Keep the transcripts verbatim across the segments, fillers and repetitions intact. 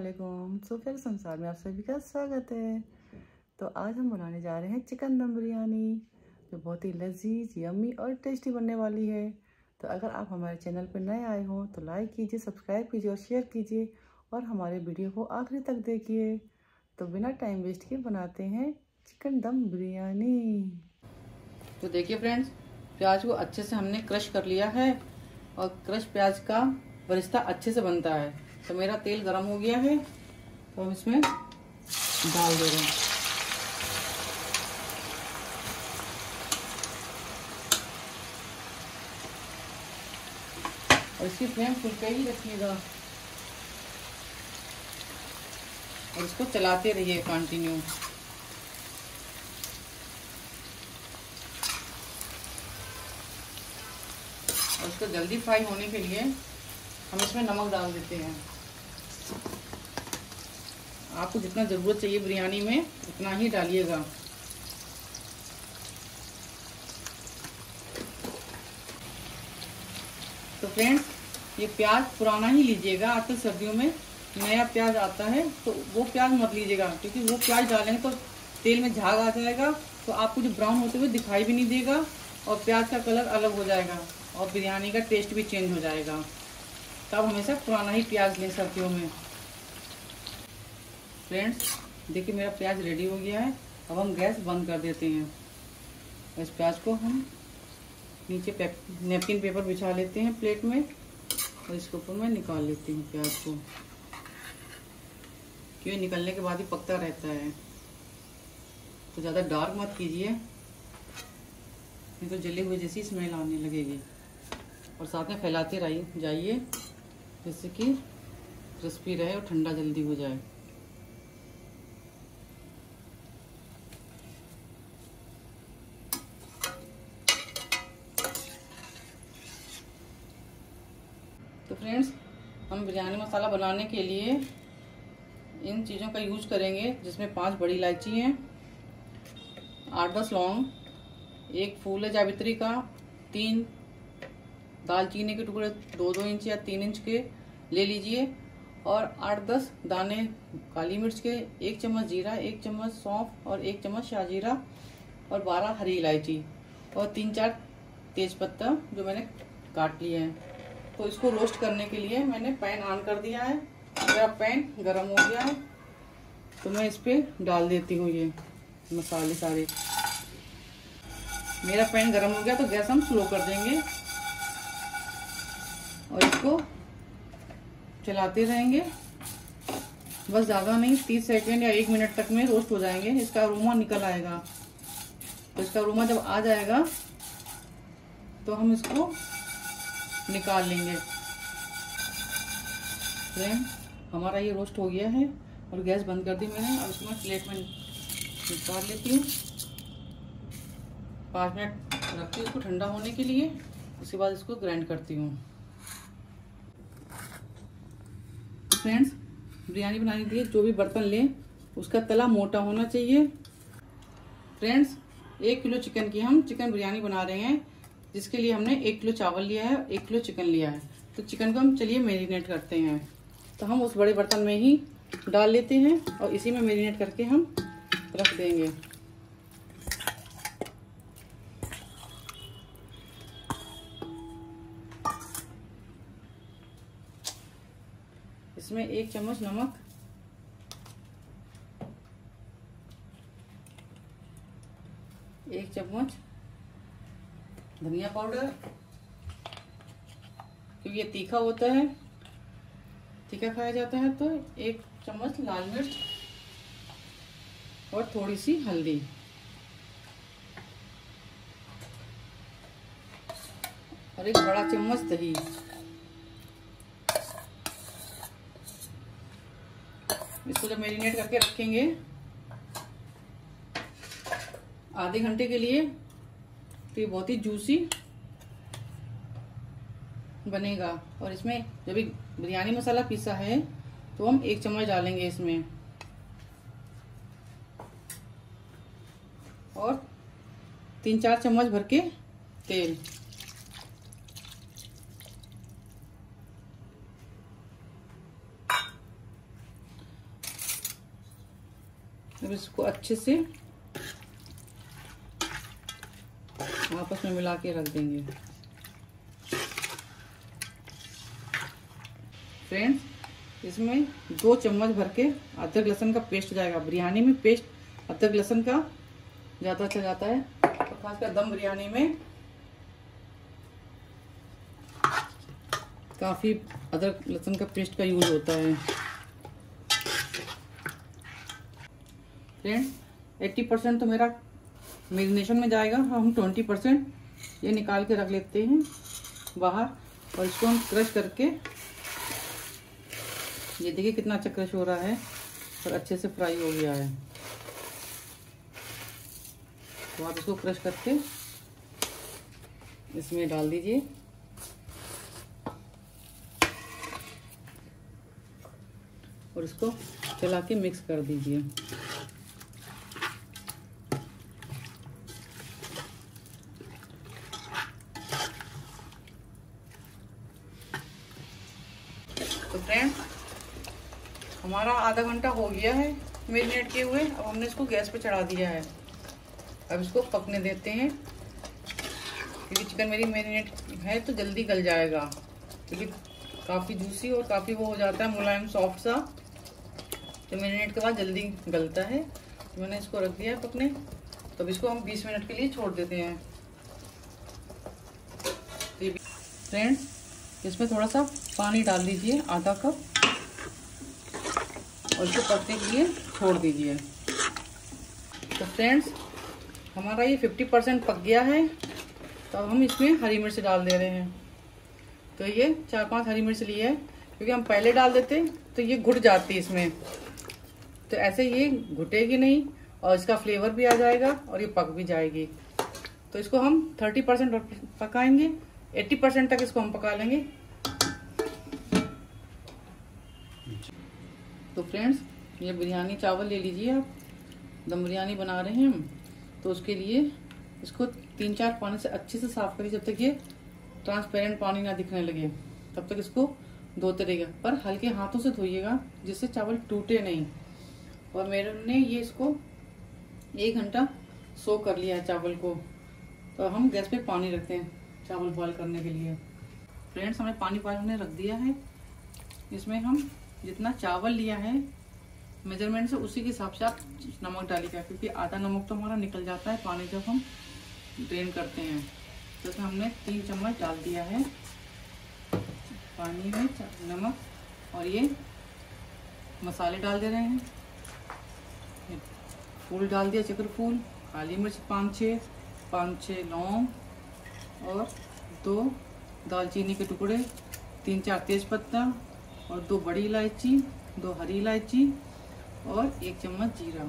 अस्सलामुअलैकुम। सो फिर संसार में आप सभी का स्वागत है। तो आज हम बनाने जा रहे हैं चिकन दम बिरयानी, जो बहुत ही लजीज, यम्मी और टेस्टी बनने वाली है। तो अगर आप हमारे चैनल पर नए आए हों तो लाइक कीजिए, सब्सक्राइब कीजिए और शेयर कीजिए, और हमारे वीडियो को आखिरी तक देखिए। तो बिना टाइम वेस्ट किए बनाते हैं चिकन दम बिरयानी। तो देखिए फ्रेंड्स, प्याज को अच्छे से हमने क्रश कर लिया है और क्रश प्याज का बरिस्ता अच्छे से बनता है। तो मेरा तेल गरम हो गया है, तो हम इसमें डाल दे रहे हैं। और इसकी फ्लेम फुल पे ही रखिएगा और इसको चलाते रहिए कंटिन्यू। और इसको जल्दी फ्राई होने के लिए हम इसमें नमक डाल देते हैं। आपको जितना ज़रूरत चाहिए बिरयानी में उतना ही डालिएगा। तो फ्रेंड्स, ये प्याज पुराना ही लीजिएगा। आजकल सर्दियों में नया प्याज आता है तो वो प्याज मत लीजिएगा, क्योंकि वो प्याज डालेंगे तो तेल में झाग आ जाएगा, तो आपको जो ब्राउन होते हुए दिखाई भी नहीं देगा और प्याज का कलर अलग हो जाएगा और बिरयानी का टेस्ट भी चेंज हो जाएगा। तो आप हमेशा पुराना ही प्याज लें सर्दियों में। फ्रेंड्स देखिए, मेरा प्याज रेडी हो गया है। अब हम गैस बंद कर देते हैं। इस प्याज को हम नीचे नैपकिन पेपर बिछा लेते हैं प्लेट में, और इसके ऊपर मैं निकाल लेती हूँ प्याज को, क्योंकि निकलने के बाद ही पकता रहता है। तो ज़्यादा डार्क मत कीजिए, नहीं तो जले हुए जैसी स्मेल आने लगेगी। और साथ में फैलाते रहिए जाइए, जिससे कि क्रिस्पी रहे और ठंडा जल्दी हो जाए। तो फ्रेंड्स, हम बिरयानी मसाला बनाने के लिए इन चीज़ों का यूज करेंगे, जिसमें पांच बड़ी इलायची हैं, आठ दस लौंग, एक फूल है जावित्री का, तीन दालचीनी के टुकड़े दो दो इंच या तीन इंच के ले लीजिए, और आठ दस दाने काली मिर्च के, एक चम्मच जीरा, एक चम्मच सौंफ और एक चम्मच शाहजीरा, और बारह हरी इलायची और तीन चार तेज़पत्ता जो मैंने काट लिए हैं। तो इसको रोस्ट करने के लिए मैंने पैन ऑन कर दिया है। मेरा पैन गर्म हो गया है, तो मैं इस पर डाल देती हूँ ये मसाले सारे। मेरा पैन गर्म हो गया तो गैस हम स्लो कर देंगे और इसको चलाते रहेंगे। बस ज़्यादा नहीं, तीस सेकेंड या एक मिनट तक में रोस्ट हो जाएंगे। इसका अरोमा निकल आएगा। तो इसका अरोमा जब आ जाएगा तो हम इसको निकाल लेंगे। फ्रेंड, हमारा ये रोस्ट हो गया है और गैस बंद कर दी मैंने। अब इसको प्लेट में निकाल लेती हूँ। पाँच मिनट रखती हूँ इसको ठंडा होने के लिए। उसके बाद इसको ग्राइंड करती हूँ। फ्रेंड्स, बिरयानी बनाने के लिए जो भी बर्तन लें उसका तला मोटा होना चाहिए। फ्रेंड्स, एक किलो चिकन की हम चिकन बिरयानी बना रहे हैं, जिसके लिए हमने एक किलो चावल लिया है, एक किलो चिकन लिया है। तो चिकन को हम चलिए मैरिनेट करते हैं। तो हम उस बड़े बर्तन में ही डाल लेते हैं और इसी में मैरिनेट करके हम रख देंगे। इसमें एक चम्मच नमक, एक चम्मच धनिया पाउडर, क्योंकि ये तीखा होता है, तीखा खाया जाता है, तो एक चम्मच लाल मिर्च और थोड़ी सी हल्दी, और एक बड़ा चम्मच दही। इसको जब मैरिनेट करके रखेंगे आधे घंटे के लिए, तो ये बहुत ही जूसी बनेगा। और इसमें जब एक बिरयानी मसाला पीसा है तो हम एक चम्मच डालेंगे इसमें, और तीन चार चम्मच भर के तेल। अब इसको अच्छे से आपस में मिला के रख देंगे। फ्रेंड्स, इसमें दो चम्मच भर के अदरक लहसुन का पेस्ट जाएगा। बिरयानी में पेस्ट अदरक लहसुन का ज़्यादा अच्छा जाता है, और खासकर दम बिरयानी में काफ़ी अदरक लहसुन का पेस्ट का यूज होता है। फ्रेंड्स, अस्सी परसेंट तो मेरा मैरिनेशन में जाएगा, हम बीस परसेंट ये निकाल के रख लेते हैं बाहर, और इसको हम क्रश करके, ये देखिए कितना अच्छा क्रश हो रहा है और अच्छे से फ्राई हो गया है। तो आप इसको क्रश करके इसमें डाल दीजिए। और इसको चला के मिक्स कर दीजिए। तो फ्रेंड्स, हमारा आधा घंटा हो गया है मैरिनेट किए हुए। अब हमने इसको गैस पे चढ़ा दिया है। अब इसको पकने देते हैं, क्योंकि चिकन मेरी मैरिनेट है तो जल्दी गल जाएगा, क्योंकि काफ़ी जूसी और काफ़ी वो हो जाता है, मुलायम सॉफ्ट सा, तो मैरिनेट के बाद जल्दी गलता है। तो मैंने इसको रख दिया है पकने। तब इसको हम बीस मिनट के लिए छोड़ देते हैं। फ्रेंड्स, इसमें थोड़ा सा पानी डाल दीजिए, आधा कप, और इसको पकने के लिए छोड़ दीजिए। तो फ्रेंड्स, हमारा ये पचास परसेंट पक गया है। तो अब हम इसमें हरी मिर्च डाल दे रहे हैं। तो ये चार पांच हरी मिर्च ली है, क्योंकि हम पहले डाल देते तो ये घुट जाती इसमें, तो ऐसे ये घुटेगी नहीं और इसका फ्लेवर भी आ जाएगा और ये पक भी जाएगी। तो इसको हम तीस परसेंट पकाएंगे, अस्सी परसेंट तक इसको हम पका लेंगे। तो फ्रेंड्स, ये बिरयानी चावल ले लीजिए आप, दम बिरयानी बना रहे हैं हम, तो उसके लिए इसको तीन चार पानी से अच्छे से साफ करिए, जब तक ये ट्रांसपेरेंट पानी ना दिखने लगे तब तक इसको धोते रहिएगा, पर हल्के हाथों से धोइएगा जिससे चावल टूटे नहीं। और मेरे ने ये इसको एक घंटा सो कर लिया है चावल को। तो हम गैस पे पानी रखते हैं चावल बॉयल करने के लिए। फ्रेंड्स, हमने पानी बॉयल हमने रख दिया है। इसमें हम जितना चावल लिया है मेजरमेंट से उसी के हिसाब से आप नमक डालिएगा, क्योंकि आधा नमक तो हमारा निकल जाता है पानी जब हम ड्रेन करते हैं। तो इसमें हमने तीन चम्मच डाल दिया है पानी में नमक, और ये मसाले डाल दे रहे हैं। फूल डाल दिया, चक्र फूल, काली मिर्च पाँच छः, पाँच छः लौंग, और दो दालचीनी के टुकड़े, तीन चार तेज पत्ता, और दो बड़ी इलायची, दो हरी इलायची, और एक चम्मच जीरा।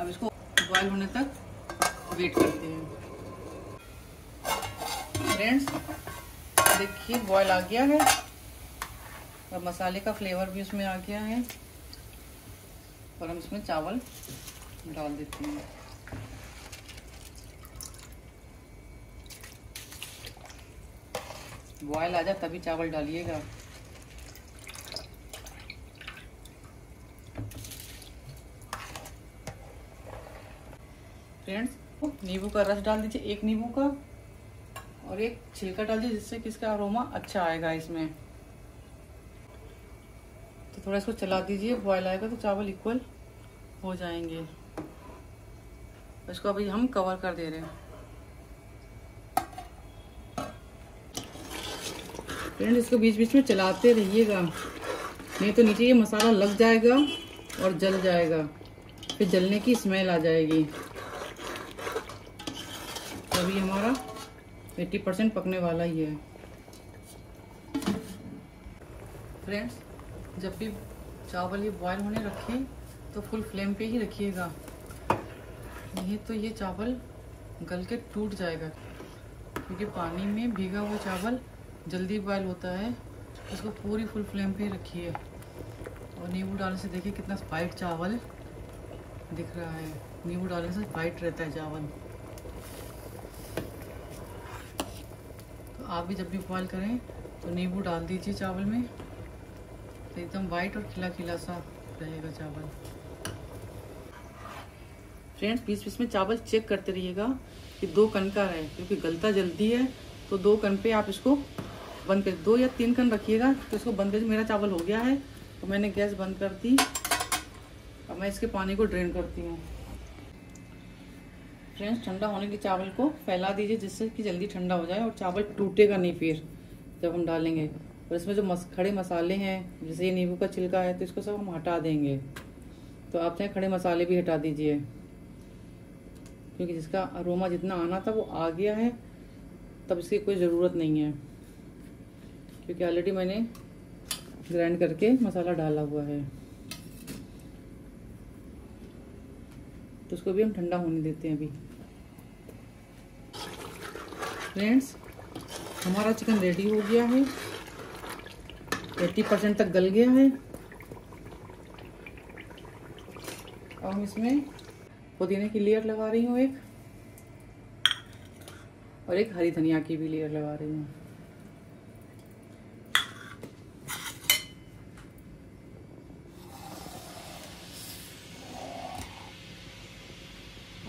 अब इसको बॉयल होने तक वेट करते हैं। फ्रेंड्स, देखिए बॉयल आ गया है और मसाले का फ्लेवर भी उसमें आ गया है, और हम इसमें चावल डाल देते हैं। बॉयल आ जाए तभी चावल डालिएगा। फ्रेंड्स, नींबू का रस डाल दीजिए, एक नींबू का, और एक छिलका डाल दीजिए, जिससे कि इसका अरोमा अच्छा आएगा इसमें। तो थोड़ा इसको चला दीजिए, बॉयल आएगा तो चावल इक्वल हो जाएंगे। इसको अभी हम कवर कर दे रहे हैं। फ्रेंड्स, इसको बीच बीच में चलाते रहिएगा, नहीं तो नीचे ये मसाला लग जाएगा और जल जाएगा, फिर जलने की स्मेल आ जाएगी। तो अभी हमारा अस्सी परसेंट पकने वाला ही है। फ्रेंड्स, जब भी चावल ये बॉयल होने रखे तो फुल फ्लेम पे ही रखिएगा, नहीं तो ये चावल गल के टूट जाएगा, क्योंकि पानी में भीगा हुआ चावल जल्दी बॉयल होता है। इसको पूरी फुल फ्लेम पे ही रखिए। और नींबू डालने से देखिए कितना वाइट चावल दिख रहा है। नींबू डालने से वाइट रहता है चावल। तो आप भी जब भी बॉयल करें तो नींबू डाल दीजिए चावल में, एकदम वाइट और खिला खिला सा रहेगा चावल। फ्रेंड्स बीच बीच में चावल चेक करते रहिएगा कि दो कण का रहे, क्योंकि गलता जल्दी है, तो दो कण पे आप इसको बंद कर, दो या तीन कण रखिएगा। तो इसको बंद कर, मेरा चावल हो गया है तो मैंने गैस बंद कर दी। अब मैं इसके पानी को ड्रेन करती हूँ। फ्रेंड्स ठंडा होने के चावल को फैला दीजिए जिससे कि जल्दी ठंडा हो जाए और चावल टूटेगा नहीं फिर जब हम डालेंगे। और इसमें जो मस, खड़े मसाले हैं जैसे ये नींबू का छिलका है तो इसको सब हम हटा देंगे। तो आप चाहे खड़े मसाले भी हटा दीजिए क्योंकि जिसका अरोमा जितना आना था वो आ गया है, तब इसकी कोई ज़रूरत नहीं है क्योंकि ऑलरेडी मैंने ग्राइंड करके मसाला डाला हुआ है। तो उसको भी हम ठंडा होने देते हैं अभी। फ्रेंड्स हमारा चिकन रेडी हो गया है, अस्सी परसेंट तक गल गया है। अब हम इसमें पुदीने की लेयर लगा रही हूँ एक, और एक हरी धनिया की भी लेयर लगा रही हूँ।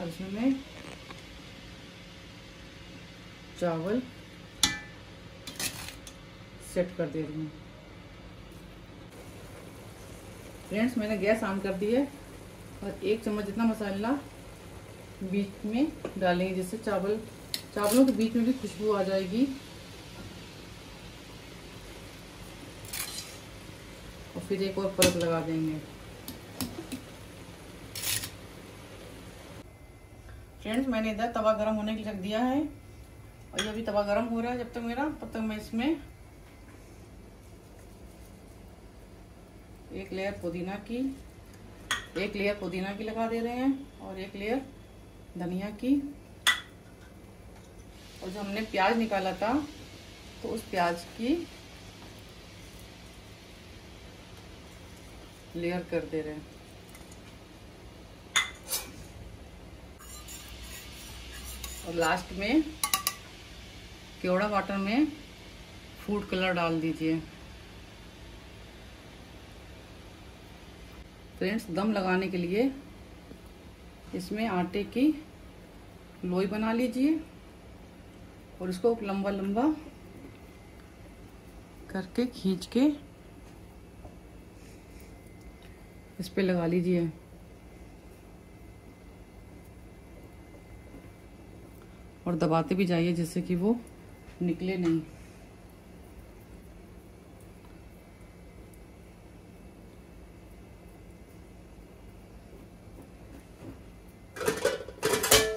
अब इसमें मैं चावल सेट कर दे रही हूँ। फ्रेंड्स मैंने गैस ऑन कर दी है और एक चम्मच जितना मसाला बीच में डालेंगे जिससे चावल चावलों के बीच में भी खुशबू आ जाएगी। और फिर एक और परत लगा देंगे। फ्रेंड्स मैंने इधर तवा गरम होने के लिए रख दिया है और ये अभी तवा गरम हो रहा है। जब तक मेरा तब तक मैं इसमें एक लेयर पुदीना की एक लेयर पुदीना की लगा दे रहे हैं और एक लेयर धनिया की। और जो हमने प्याज निकाला था तो उस प्याज की लेयर कर दे रहे हैं। और लास्ट में केवड़ा वाटर में फूड कलर डाल दीजिए। फ्रेंड्स दम लगाने के लिए इसमें आटे की लोई बना लीजिए और इसको लंबा लंबा करके खींच के इस पे लगा लीजिए। और दबाते भी जाइए जिससे कि वो निकले नहीं।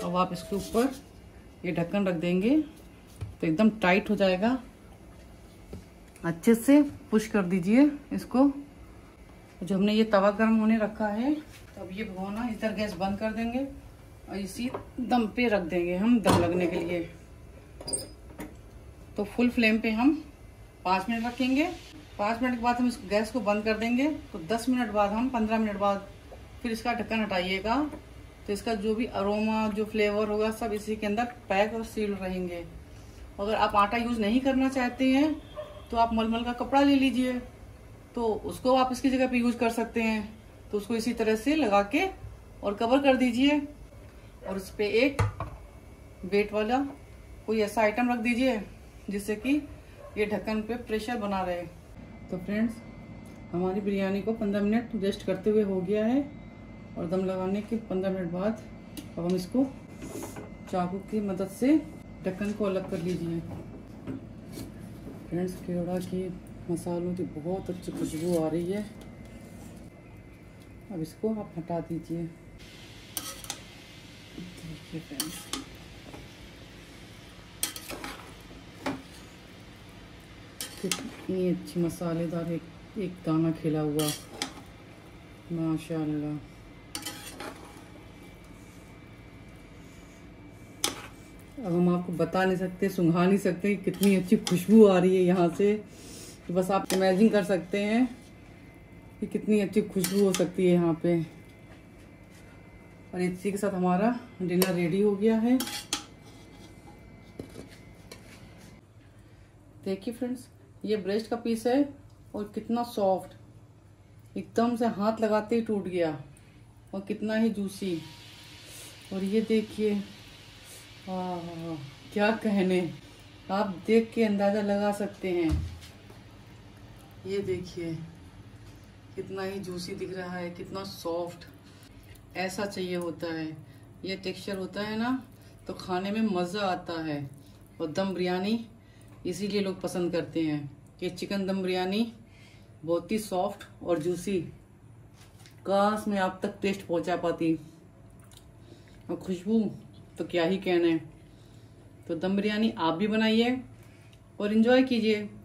अब आप इसके ऊपर ये ढक्कन रख देंगे तो एकदम टाइट हो जाएगा। अच्छे से पुश कर दीजिए इसको। जो हमने ये तवा गर्म होने रखा है तो अब ये भगोना इधर गैस बंद कर देंगे और इसी दम पे रख देंगे हम दम लगने के लिए। तो फुल फ्लेम पे हम पाँच मिनट रखेंगे। पाँच मिनट के बाद हम इस गैस को बंद कर देंगे। तो दस मिनट बाद हम पंद्रह मिनट बाद फिर इसका ढक्कन हटाइएगा। तो इसका जो भी अरोमा जो फ्लेवर होगा सब इसी के अंदर पैक और सील रहेंगे। अगर आप आटा यूज़ नहीं करना चाहते हैं तो आप मलमल का कपड़ा ले लीजिए, तो उसको आप इसकी जगह पर यूज़ कर सकते हैं। तो उसको इसी तरह से लगा के और कवर कर दीजिए और उस पर एक वेट वाला कोई ऐसा आइटम रख दीजिए जिससे कि ये ढक्कन पे प्रेशर बना रहे। तो फ्रेंड्स हमारी बिरयानी को पंद्रह मिनट रेस्ट करते हुए हो गया है और दम लगाने के पंद्रह मिनट बाद अब हम इसको चाकू की मदद से ढक्कन को अलग कर लीजिए। फ्रेंड्स केवड़ा की मसालों की बहुत अच्छी खुशबू आ रही है। अब इसको आप हटा दीजिए। देखिए फ्रेंड्स कितनी अच्छी मसालेदार एक एक दाना खिला हुआ, माशाल्लाह। अब हम आपको बता नहीं सकते, सुंघा नहीं सकते कि कितनी अच्छी खुशबू आ रही है यहाँ से। तो बस आप इमेजिन कर सकते हैं कि कितनी अच्छी खुशबू हो सकती है यहाँ पे। और इसी के साथ हमारा डिनर रेडी हो गया है। देखिए फ्रेंड्स ये ब्रेस्ट का पीस है और कितना सॉफ्ट, एकदम से हाथ लगाते ही टूट गया, और कितना ही जूसी। और ये देखिए, क्या कहने, आप देख के अंदाज़ा लगा सकते हैं। ये देखिए कितना ही जूसी दिख रहा है, कितना सॉफ्ट, ऐसा चाहिए होता है। ये टेक्सचर होता है ना तो खाने में मज़ा आता है। और दम बिरयानी इसीलिए लोग पसंद करते हैं कि चिकन दम बिरयानी बहुत ही सॉफ्ट और जूसी। काश मैं आप तक टेस्ट पहुंचा पाती। और खुशबू तो क्या ही कहने। तो दम बिरयानी आप भी बनाइए और इन्जॉय कीजिए।